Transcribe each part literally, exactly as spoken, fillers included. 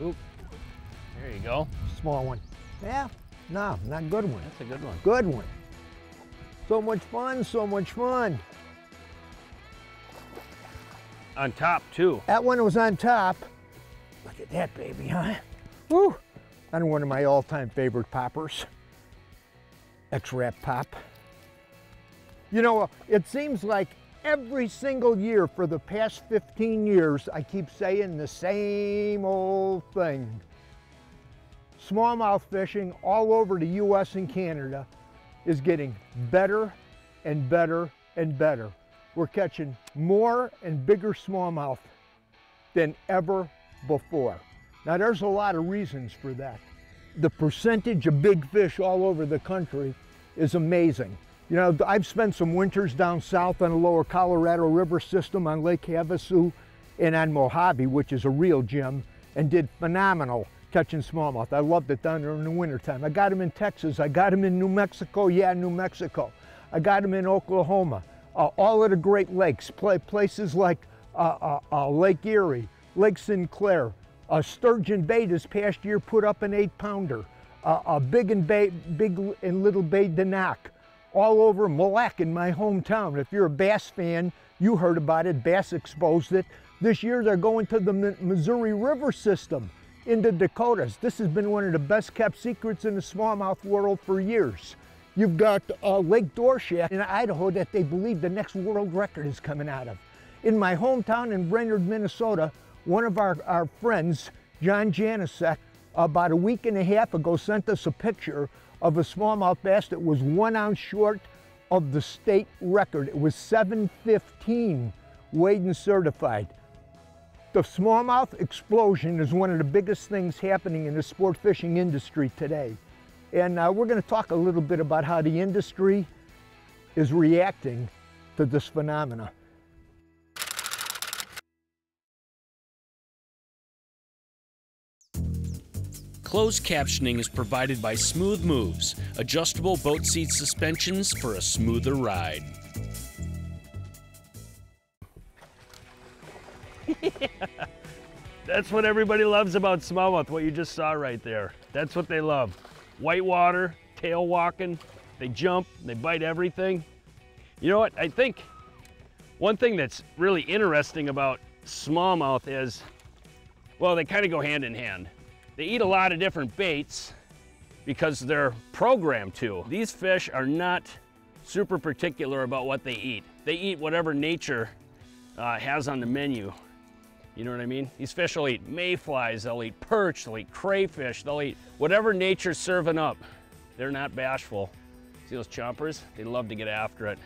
Oop. There you go. Small one. Yeah. No, not good one. That's a good one. Good one. So much fun, so much fun. On top, too. That one was on top. Look at that baby, huh? Woo! On one of my all-time favorite poppers. X-Rap Pop. You know, it seems like every single year for the past fifteen years, I keep saying the same old thing. Smallmouth fishing all over the U S and Canada is getting better and better and better. We're catching more and bigger smallmouth than ever before. Now, there's a lot of reasons for that. The percentage of big fish all over the country is amazing. You know, I've spent some winters down south on the lower Colorado River system on Lake Havasu and on Mojave, which is a real gem, and did phenomenal catching smallmouth. I loved it down there in the wintertime. I got them in Texas. I got them in New Mexico. Yeah, New Mexico. I got them in Oklahoma. Uh, all of the Great Lakes, places like uh, uh, uh, Lake Erie, Lake Sinclair. Uh, Sturgeon Bay this past year put up an eight-pounder. Uh, uh, Big and Bay, Big and Little Bay Denac. All over Mille Lacs in my hometown. If you're a bass fan, you heard about it. Bass exposed it. This year they're going to the M Missouri River system in the Dakotas. This has been one of the best kept secrets in the smallmouth world for years. You've got uh, Lake Dorsha in Idaho that they believe the next world record is coming out of. In my hometown in Brainerd, Minnesota, one of our, our friends, John Janicek, about a week and a half ago sent us a picture of a smallmouth bass that was one ounce short of the state record. It was seven fifteen weighed and certified. The smallmouth explosion is one of the biggest things happening in the sport fishing industry today. And uh, we're going to talk a little bit about how the industry is reacting to this phenomena. Closed captioning is provided by Smooth Moves, adjustable boat seat suspensions for a smoother ride. Yeah. That's what everybody loves about smallmouth, what you just saw right there. That's what they love. White water, tail walking, they jump, they bite everything. You know what, I think one thing that's really interesting about smallmouth is, well, they kind of go hand in hand. They eat a lot of different baits because they're programmed to. These fish are not super particular about what they eat. They eat whatever nature uh, has on the menu. You know what I mean? These fish will eat mayflies, they'll eat perch, they'll eat crayfish, they'll eat whatever nature's serving up. They're not bashful. See those chompers? They love to get after it.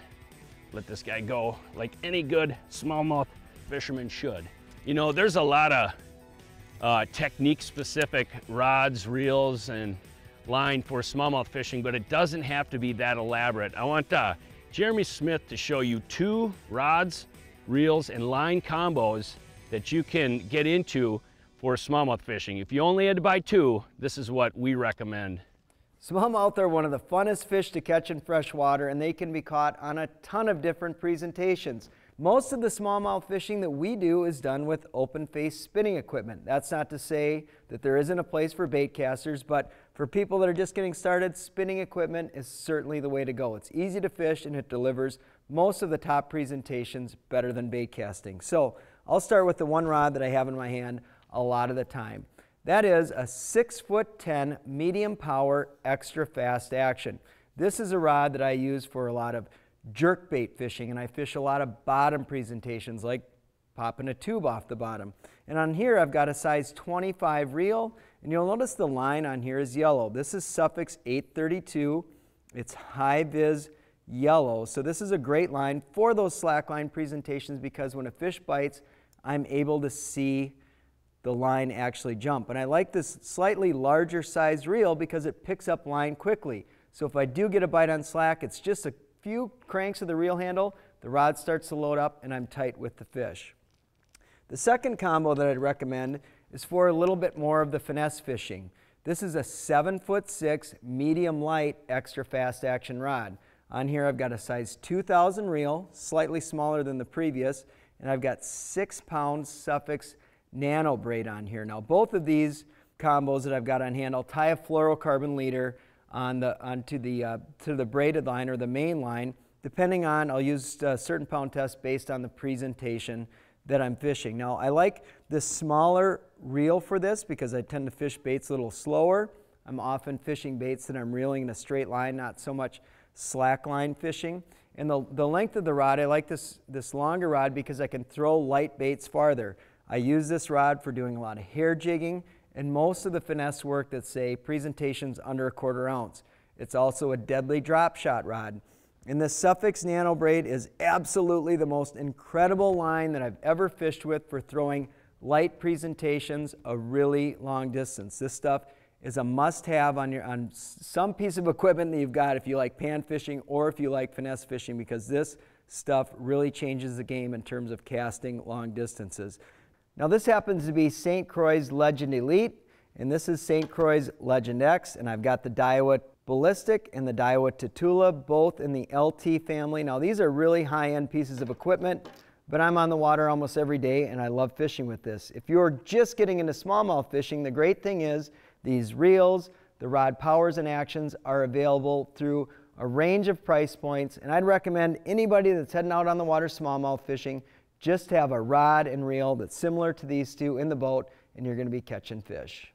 Let this guy go like any good smallmouth fisherman should. You know, there's a lot of Uh, technique-specific rods, reels, and line for smallmouth fishing, but it doesn't have to be that elaborate. I want uh, Jeremy Smith to show you two rods, reels, and line combos that you can get into for smallmouth fishing. If you only had to buy two, this is what we recommend. Smallmouth are one of the funnest fish to catch in freshwater, and they can be caught on a ton of different presentations. Most of the smallmouth fishing that we do is done with open face spinning equipment. That's not to say that there isn't a place for bait casters, but for people that are just getting started, spinning equipment is certainly the way to go. It's easy to fish and it delivers most of the top presentations better than bait casting. So I'll start with the one rod that I have in my hand a lot of the time. That is a six foot ten medium power extra fast action. This is a rod that I use for a lot of jerkbait fishing, and I fish a lot of bottom presentations like popping a tube off the bottom. And on here I've got a size twenty-five reel, and you'll notice the line on here is yellow. This is Suffix eight thirty-two. It's high vis yellow. So this is a great line for those slackline presentations because when a fish bites, I'm able to see the line actually jump. And I like this slightly larger size reel because it picks up line quickly. So if I do get a bite on slack, it's just a few cranks of the reel handle, the rod starts to load up and I'm tight with the fish. The second combo that I'd recommend is for a little bit more of the finesse fishing. This is a seven foot six medium light extra fast action rod. On here I've got a size two thousand reel, slightly smaller than the previous, and I've got six pound Suffix NanoBraid on here. Now both of these combos that I've got on hand, I'll tie a fluorocarbon leader on the onto the uh, to the braided line or the main line. Depending on, I'll use a certain pound test based on the presentation that I'm fishing. Now I like this smaller reel for this because I tend to fish baits a little slower. I'm often fishing baits that I'm reeling in a straight line, not so much slack line fishing. And the, the length of the rod, I like this, this longer rod because I can throw light baits farther. I use this rod for doing a lot of hair jigging and most of the finesse work that say presentations under a quarter ounce. It's also a deadly drop shot rod. And the Suffix NanoBraid is absolutely the most incredible line that I've ever fished with for throwing light presentations a really long distance. This stuff is a must-have on your on some piece of equipment that you've got if you like pan fishing or if you like finesse fishing, because this stuff really changes the game in terms of casting long distances. Now this happens to be Saint Croix's Legend Elite, and this is Saint Croix's Legend X, and I've got the Daiwa Ballistic and the Daiwa Tatula, both in the L T family. Now these are really high-end pieces of equipment, but I'm on the water almost every day and I love fishing with this. If you're just getting into smallmouth fishing, the great thing is these reels, the rod powers and actions are available through a range of price points, and I'd recommend anybody that's heading out on the water smallmouth fishing just have a rod and reel that's similar to these two in the boat, and you're going to be catching fish.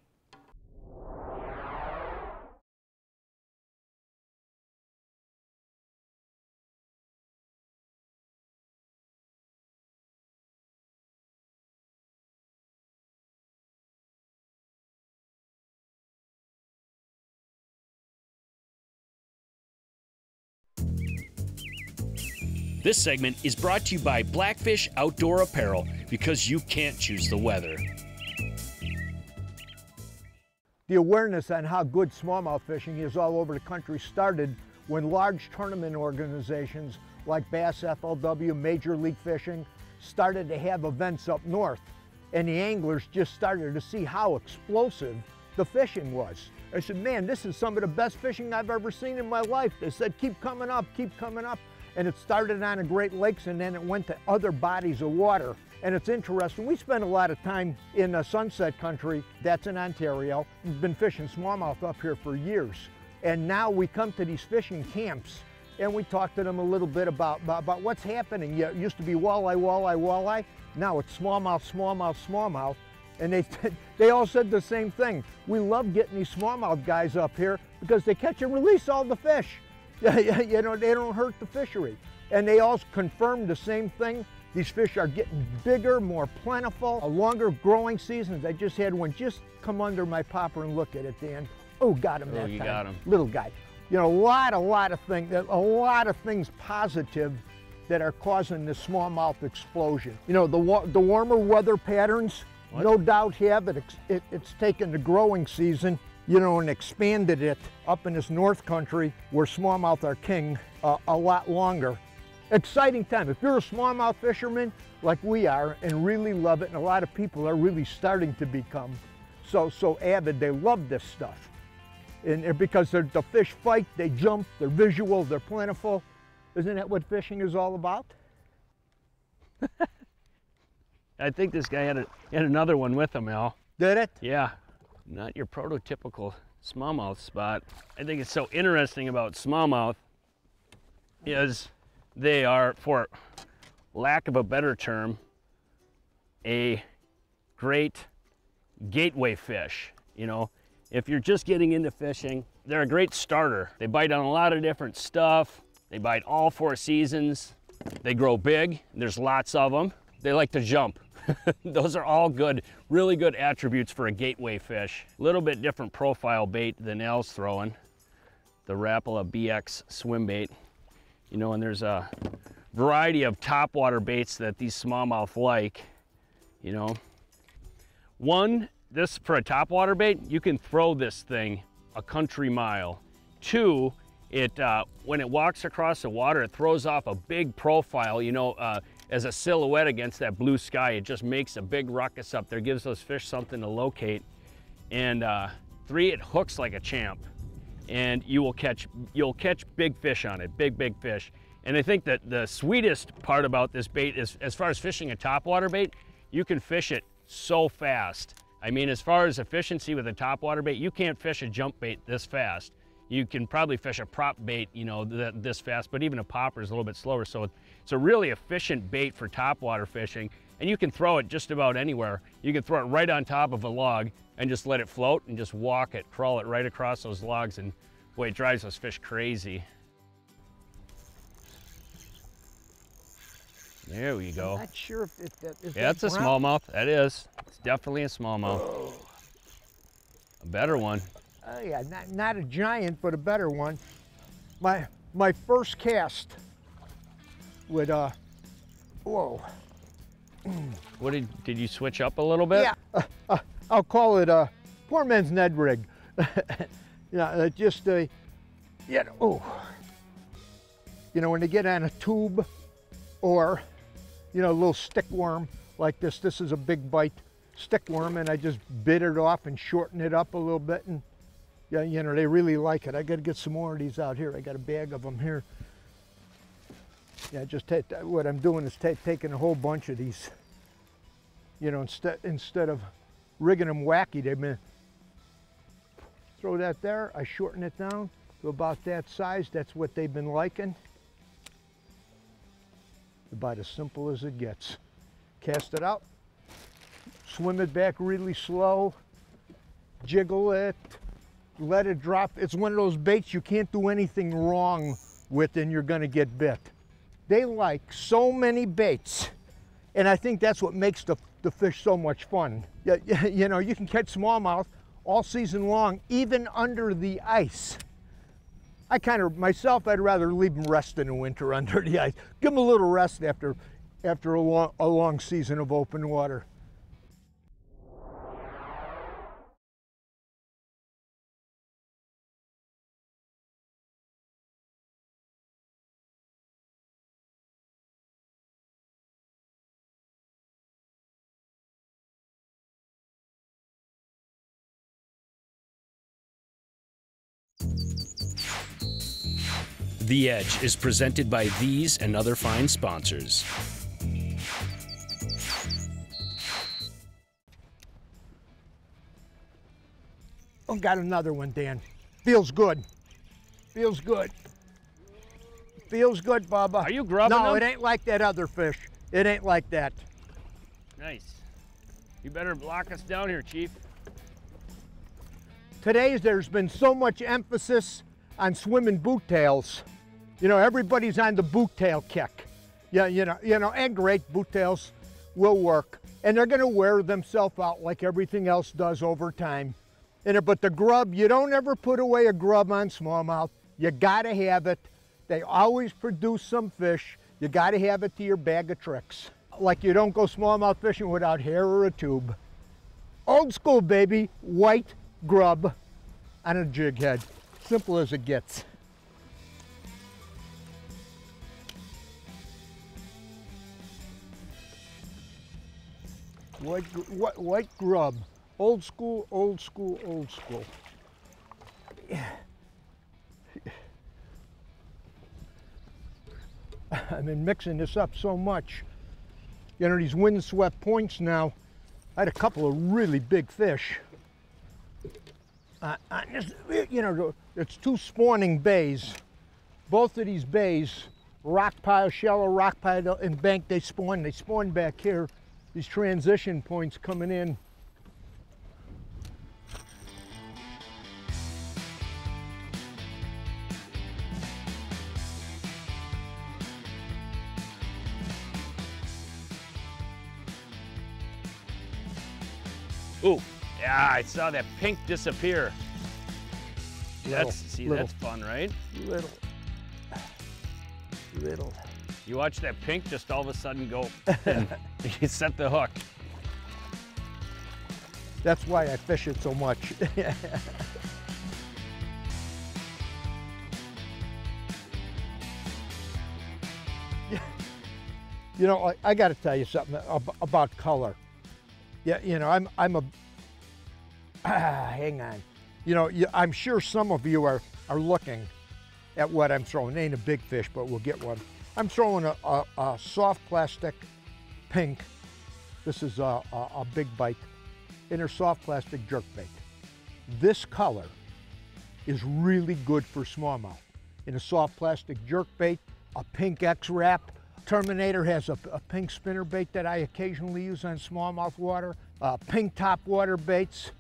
This segment is brought to you by Blackfish Outdoor Apparel, because you can't choose the weather. The awareness on how good smallmouth fishing is all over the country started when large tournament organizations like Bass F L W, Major League Fishing started to have events up north, and the anglers just started to see how explosive the fishing was. I said, man, this is some of the best fishing I've ever seen in my life. They said, keep coming up, keep coming up. And it started on the Great Lakes and then it went to other bodies of water. And it's interesting, we spend a lot of time in uh, Sunset Country, that's in Ontario. We've been fishing smallmouth up here for years. And now we come to these fishing camps and we talk to them a little bit about, about, about what's happening. You know, it used to be walleye, walleye, walleye. Now it's smallmouth, smallmouth, smallmouth. And they, they all said the same thing. We love getting these smallmouth guys up here because they catch and release all the fish. You know, they don't hurt the fishery. And they all confirmed the same thing. These fish are getting bigger, more plentiful, a longer growing seasons. I just had one just come under my popper and look at it, Dan. Oh, got him oh, that you time. Got him. Little guy. You know, a lot, a lot of things, a lot of things positive that are causing this smallmouth explosion. You know, the, wa the warmer weather patterns, what? No doubt have it. it. It's taken the growing season, you know, and expanded it up in this north country where smallmouth are king uh, a lot longer. Exciting time. If you're a smallmouth fisherman like we are and really love it, and a lot of people are really starting to become so, so avid, they love this stuff. And because they're, the fish fight, they jump, they're visual, they're plentiful. Isn't that what fishing is all about? I think this guy had, a, had another one with him, Al. Did it? Yeah. Not your prototypical smallmouth spot. I think it's so interesting about smallmouth is they are, for lack of a better term, a great gateway fish. You know, if you're just getting into fishing, they're a great starter. They bite on a lot of different stuff. They bite all four seasons. They grow big. There's lots of them. They like to jump. Those are all good, really good attributes for a gateway fish. A little bit different profile bait than Al's throwing, the Rapala B X swim bait. You know, and there's a variety of topwater baits that these smallmouth like, you know. One, this for a topwater bait, you can throw this thing a country mile. Two, it uh, when it walks across the water, it throws off a big profile, you know, uh, as a silhouette against that blue sky. It just makes a big ruckus up there, gives those fish something to locate. And uh, three, it hooks like a champ. And you will catch, you'll catch big fish on it, big, big fish. And I think that the sweetest part about this bait is, as far as fishing a topwater bait, you can fish it so fast. I mean, as far as efficiency with a topwater bait, you can't fish a jump bait this fast. You can probably fish a prop bait, you know, th this fast, but even a popper is a little bit slower. So it's a really efficient bait for topwater fishing, and you can throw it just about anywhere. You can throw it right on top of a log and just let it float and just walk it, crawl it right across those logs, and boy, it drives those fish crazy. There we go. I'm not sure if, if that is. Yeah, that's a smallmouth. That is. It's definitely a smallmouth. Oh. A better one. Oh yeah, not not a giant, but a better one. My my first cast would uh. Whoa. What did did you switch up a little bit? Yeah. Uh, uh, I'll call it a poor man's Ned rig. Yeah, uh, just a. Yeah. Oh. You know, when they get on a tube, or you know, a little stick worm like this. This is a Big Bite stick worm, and I just bit it off and shortened it up a little bit, and yeah, you know, they really like it. I got to get some more of these out here. I got a bag of them here. Yeah, just take, what I'm doing is taking a whole bunch of these. You know, instead instead of rigging them wacky, they've been throw that there. I shorten it down to about that size. That's what they've been liking. About as simple as it gets. Cast it out, swim it back really slow, jiggle it, let it drop. It's one of those baits you can't do anything wrong with and you're gonna get bit. They like so many baits, and I think that's what makes the, the fish so much fun. You, you know, you can catch smallmouth all season long, even under the ice. I kind of, myself, I'd rather leave them rest in the winter under the ice. Give them a little rest after, after a, long, a long season of open water. The Edge is presented by these and other fine sponsors. Oh, got another one, Dan. Feels good. Feels good. Feels good, Bubba. Are you grubbing No, them? It ain't like that other fish. It ain't like that. Nice. You better block us down here, Chief. Today, there's been so much emphasis on swimming boottails. You know, everybody's on the boottail kick. Yeah, you know, you know, and great, boottails will work. And they're gonna wear themselves out like everything else does over time. And, but the grub, you don't ever put away a grub on smallmouth. You gotta have it. They always produce some fish. You gotta have it to your bag of tricks. Like you don't go smallmouth fishing without hair or a tube. Old school, baby, white grub on a jig head. Simple as it gets. White, white, white grub. Old school, old school, old school. I've been mixing this up so much. You know, these windswept points now. I had a couple of really big fish. Uh, I just, you know, it's two spawning bays. Both of these bays, rock pile, shallow rock pile, and bank, they spawn. They spawn back here. These transition points coming in. Ooh. Yeah, I saw that pink disappear. Little, that's see, little, that's fun, right? Little, little. You watch that pink just all of a sudden go, and you set the hook. That's why I fish it so much. You know, I, I got to tell you something about color. Yeah, you know, I'm, I'm a. Ah, hang on. You know, you, I'm sure some of you are, are looking at what I'm throwing. It ain't a big fish, but we'll get one. I'm throwing a, a, a soft plastic pink This is a, a, a Big Bite inner soft plastic jerkbait. This color is really good for smallmouth. In a soft plastic jerkbait, a pink X-Wrap. Terminator has a, a pink spinnerbait that I occasionally use on smallmouth water. Uh, pink top water baits.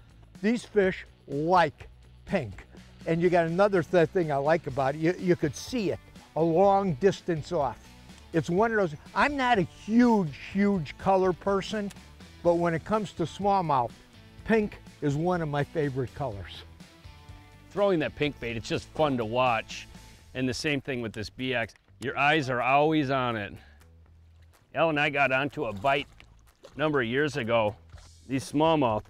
These fish like pink. And you got another th thing I like about it. You, you could see it a long distance off. It's one of those, I'm not a huge, huge color person, but when it comes to smallmouth, pink is one of my favorite colors. Throwing that pink bait, it's just fun to watch. And the same thing with this B X. Your eyes are always on it. Al and I got onto a bite a number of years ago. These smallmouth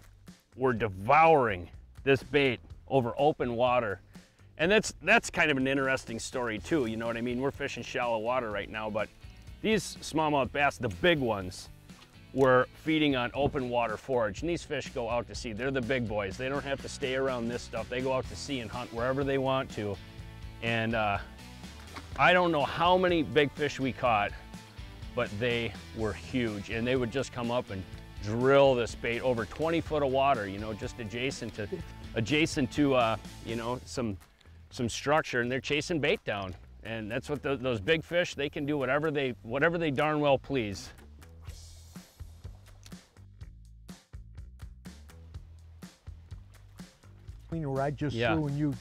were devouring this bait over open water. And that's, that's kind of an interesting story too, you know what I mean? We're fishing shallow water right now, but these smallmouth bass, the big ones, were feeding on open water forage. And these fish go out to sea. They're the big boys. They don't have to stay around this stuff. They go out to sea and hunt wherever they want to. And uh, I don't know how many big fish we caught, but they were huge. And they would just come up and drill this bait over twenty foot of water, you know, just adjacent to, adjacent to uh, you know, some, some structure, and they're chasing bait down. And that's what the, those big fish, they can do whatever they, whatever they darn well please. Cleaner I just yeah. threw and you,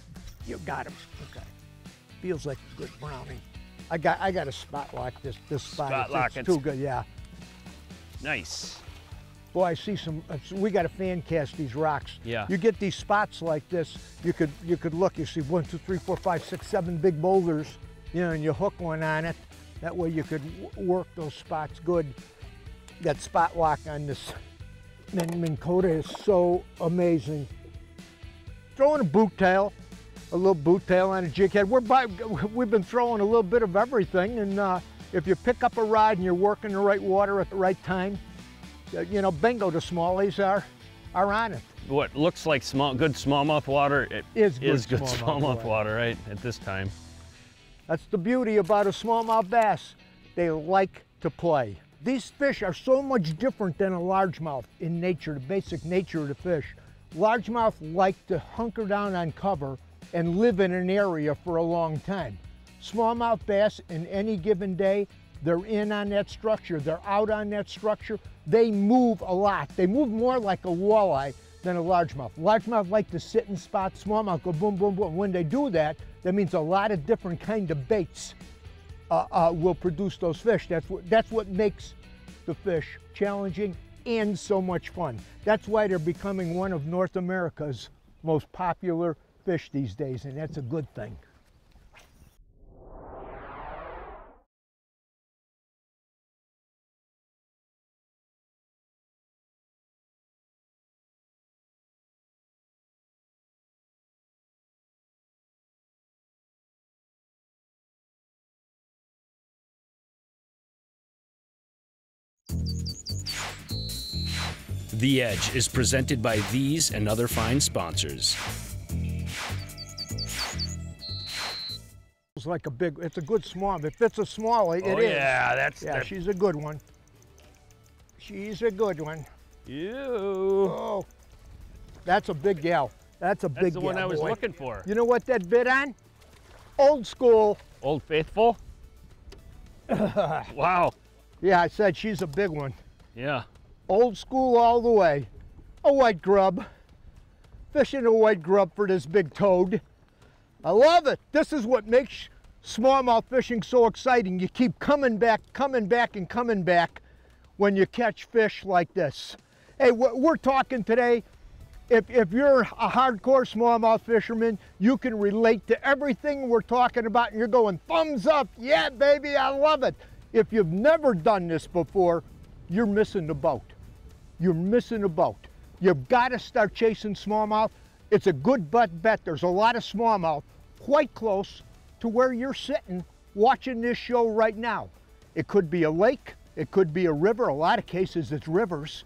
you got him. Okay. Feels like a good brownie. I got, I got a spot lock this, this spot. Spot lock, it's, it's too good, yeah. Nice. Boy, I see some, we got to fan cast these rocks. Yeah. You get these spots like this, you could you could look, you see one, two, three, four, five, six, seven big boulders, you know, and you hook one on it. That way you could work those spots good. That spot lock on this Minn Kota is so amazing. Throwing a boot tail, a little boot tail on a jig head. We're by, we've been throwing a little bit of everything, and uh, if you pick up a rod and you're working the right water at the right time, you know, bingo, the smallies are, are on it. What looks like small, good smallmouth water, it is good, is good smallmouth, smallmouth water. water, right, at this time. That's the beauty about a smallmouth bass. They like to play. These fish are so much different than a largemouth in nature, the basic nature of the fish. Largemouth like to hunker down on cover and live in an area for a long time. Smallmouth bass, in any given day, they're in on that structure, they're out on that structure. They move a lot. They move more like a walleye than a largemouth. Largemouth like to sit in spots, smallmouth go boom, boom, boom. When they do that, that means a lot of different kind of baits uh, uh, will produce those fish. That's what, that's what makes the fish challenging and so much fun. That's why they're becoming one of North America's most popular fish these days, and that's a good thing. The Edge is presented by these and other fine sponsors. It's like a big, it's a good small, if it's a smallie, it oh, is. yeah, that's Yeah, that. She's a good one. She's a good one. Ew. Oh, that's a big gal. That's a big gal, That's the gal, one I was boy. looking for. You know what that bit on? Old school. Old Faithful? Wow. Yeah, I said she's a big one. Yeah. Old school all the way. A white grub. Fishing a white grub for this big toad. I love it. This is what makes smallmouth fishing so exciting. You keep coming back, coming back, and coming back when you catch fish like this. Hey, we're talking today. If, if you're a hardcore smallmouth fisherman, you can relate to everything we're talking about, and you're going, thumbs up, yeah, baby, I love it. If you've never done this before, you're missing the boat. You're missing the boat. You've got to start chasing smallmouth. It's a good butt bet. There's a lot of smallmouth quite close to where you're sitting watching this show right now. It could be a lake. It could be a river. A lot of cases it's rivers,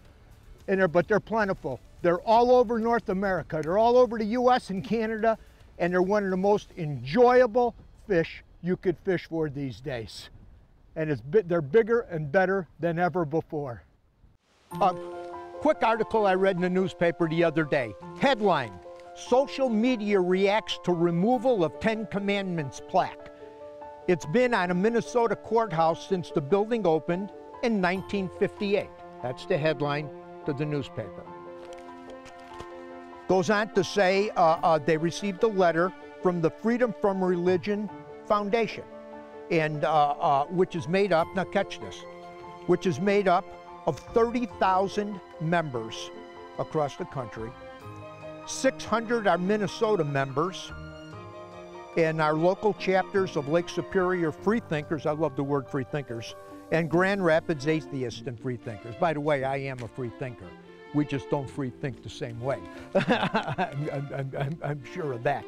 and they're, but they're plentiful. They're all over North America. They're all over the U S and Canada, and they're one of the most enjoyable fish you could fish for these days. And it's, they're bigger and better than ever before. A quick article I read in the newspaper the other day. Headline, social media reacts to removal of Ten Commandments plaque. It's been on a Minnesota courthouse since the building opened in nineteen fifty-eight. That's the headline to the newspaper. Goes on to say uh, uh, they received a letter from the Freedom From Religion Foundation, and uh, uh, which is made up, now catch this, which is made up of thirty thousand members across the country. six hundred are Minnesota members, and our local chapters of Lake Superior Freethinkers, I love the word freethinkers, and Grand Rapids Atheists and Freethinkers. By the way, I am a freethinker. We just don't freethink the same way. I'm, I'm, I'm, I'm sure of that.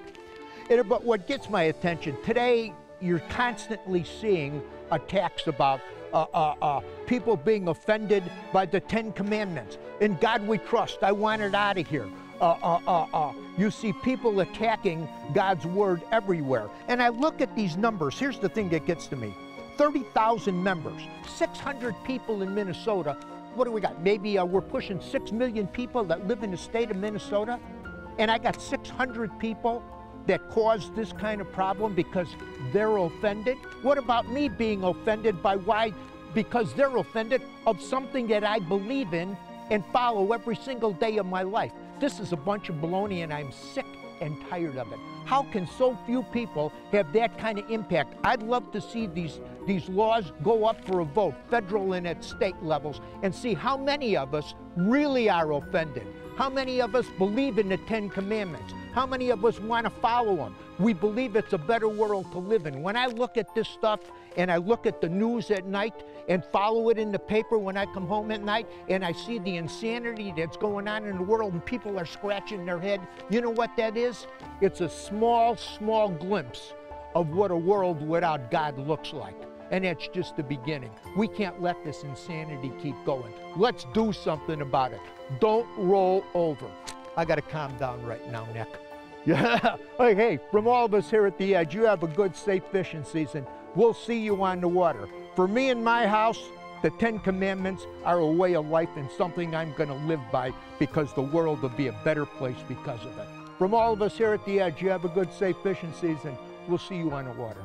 It, but what gets my attention, today you're constantly seeing attacks about uh, uh, uh, people being offended by the Ten Commandments. In God we trust, I want it out of here. Uh, uh, uh, uh. You see people attacking God's word everywhere. And I look at these numbers, here's the thing that gets to me. thirty thousand members, six hundred people in Minnesota. What do we got? Maybe uh, we're pushing six million people that live in the state of Minnesota. And I got six hundred people that caused this kind of problem because they're offended. What about me being offended by why? Because they're offended of something that I believe in and follow every single day of my life. This is a bunch of baloney and I'm sick and tired of it. How can so few people have that kind of impact? I'd love to see these, these laws go up for a vote, federal and at state levels, and see how many of us really are offended. How many of us believe in the Ten Commandments? How many of us want to follow them? We believe it's a better world to live in. When I look at this stuff and I look at the news at night and follow it in the paper when I come home at night and I see the insanity that's going on in the world and people are scratching their head, you know what that is? It's a small, small glimpse of what a world without God looks like. And that's just the beginning. We can't let this insanity keep going. Let's do something about it. Don't roll over. I gotta calm down right now, Nick. Yeah, hey, hey, from all of us here at The Edge, you have a good, safe fishing season. We'll see you on the water. For me and my house, the Ten Commandments are a way of life and something I'm gonna live by because the world will be a better place because of it. From all of us here at The Edge, you have a good, safe fishing season. We'll see you on the water.